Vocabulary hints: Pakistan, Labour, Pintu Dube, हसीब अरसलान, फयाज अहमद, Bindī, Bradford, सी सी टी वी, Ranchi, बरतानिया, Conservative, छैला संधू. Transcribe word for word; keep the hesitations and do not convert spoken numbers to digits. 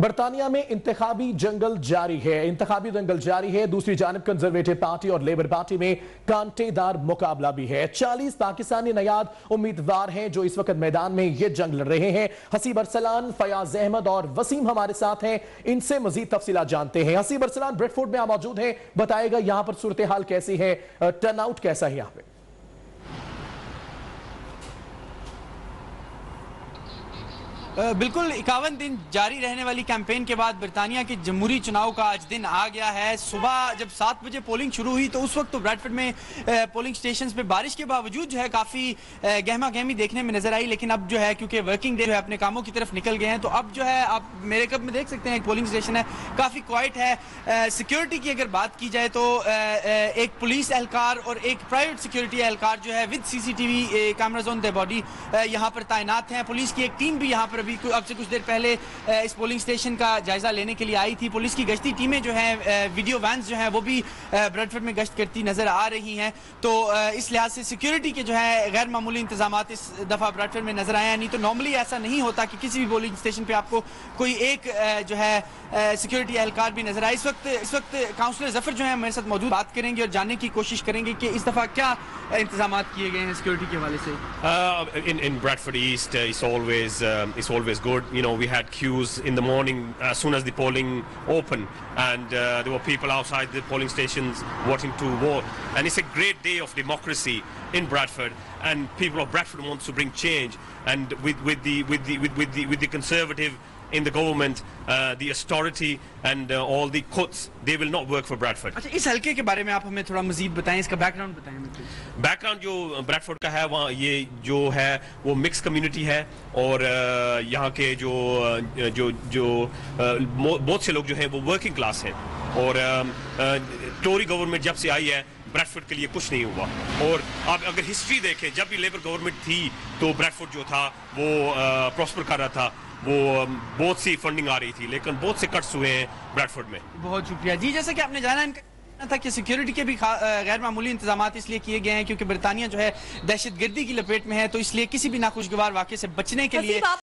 बरतानिया में इंतखाबी जंगल जारी है इंतखाबी दंगल जारी है। दूसरी जानब कंजर्वेटिव पार्टी और लेबर पार्टी में कांटेदार मुकाबला भी है। चालीस पाकिस्तानी नयाद उम्मीदवार हैं जो इस वक्त मैदान में ये जंग लड़ रहे हैं। हसीब अरसलान, फयाज अहमद और वसीम हमारे साथ हैं, इनसे मजीद तफसीलात जानते हैं। हसीब अरसलान ब्रेडफोर्ड में आप मौजूद हैं, बताएगा यहाँ पर सूरत हाल कैसी है, टर्नआउट कैसा है यहाँ पे? बिल्कुल इक्यावन दिन जारी रहने वाली कैंपेन के बाद बरतानिया के जमहूरी चुनाव का आज दिन आ गया है। सुबह जब सात बजे पोलिंग शुरू हुई तो उस वक्त तो ब्रैडफोर्ड में पोलिंग स्टेशंस पे बारिश के बावजूद जो है काफ़ी गहमा गहमी देखने में नजर आई, लेकिन अब जो है क्योंकि वर्किंग डे जो है अपने कामों की तरफ निकल गए हैं तो अब जो है आप मेरे कप में देख सकते हैं एक पोलिंग स्टेशन है, काफ़ी क्वाइट है। सिक्योरिटी की अगर बात की जाए तो एक पुलिस एहलकार और एक प्राइवेट सिक्योरिटी एहलकार जो है with सी सी टी वी cameras on the body यहाँ पर तैनात हैं। पुलिस की एक टीम भी यहाँ पर अभी अब से कुछ देर पहले इस पोलिंग स्टेशन का जायजा लेने के लिए आई थी। पुलिस की गश्ती टीमें जो हैं, वीडियो वैन्स जो हैं वो भी ब्रैडफोर्ड में गश्त करती नजर आ रही हैं। तो इस लिहाज से सिक्योरिटी के जो है गैर मामूली इंतजामात इस दफ़ा ब्रैडफोर्ड में नजर आए हैं। नहीं तो नॉर्मली ऐसा नहीं होता कि किसी भी पोलिंग स्टेशन पर आपको कोई एक जो है सिक्योरिटी एहलकार भी नजर आए। इस वक्त इस वक्त काउंसलर जफर जो है हमारे साथ मौजूद, बात करेंगे और जानने की कोशिश करेंगे कि इस दफ़ा क्या इंतजाम किए गए हैं सिक्योरिटी के हवाले से। It's always good, you know, we had queues in the morning as soon as the polling opened and uh, there were people outside the polling stations wanting to vote, and it's a great day of democracy in Bradford, and people of Bradford want to bring change, and with with the with the with, with the with the Conservative in the government, uh, the austerity and uh, all the cuts, they will not work for Bradford. अच्छा, इस हल्के के बारे में आप हमें थोड़ा मजीद बताएं, इसका बैकग्राउंड बताएं। बैकग्राउंड जो ब्रैडफोर्ड का है वहाँ ये जो है वो मिक्स कम्युनिटी है, और यहाँ के जो जो जो बहुत से लोग जो हैं वो वर्किंग क्लास हैं, और टोरी गवर्नमेंट जब से आई है ब्रैडफोर्ड के लिए कुछ नहीं हुआ। और आप अगर हिस्ट्री देखें, जब भी लेबर गवर्नमेंट थी तो ब्रैडफोर्ड जो था वो प्रॉस्पर कर रहा था, वो बहुत सी फंडिंग आ रही थी, लेकिन बहुत से कट्स हुए हैं ब्रैडफोर्ड में। बहुत शुक्रिया जी। जैसे कि आपने जाना इनका था कि सिक्योरिटी के भी गैर मामूली इंतजामात इसलिए किए गए हैं क्योंकि बरतानिया जो है दहशतगर्दी की लपेट में है, तो इसलिए किसी भी नाखुशगवार वाकये से बचने के लिए